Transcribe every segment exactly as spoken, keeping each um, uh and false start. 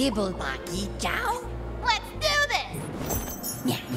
Kibblebaki Chow? Let's do this! Yeah, yeah.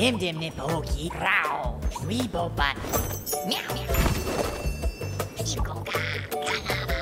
Dim dim nip okie, row, three bobat, meow meow,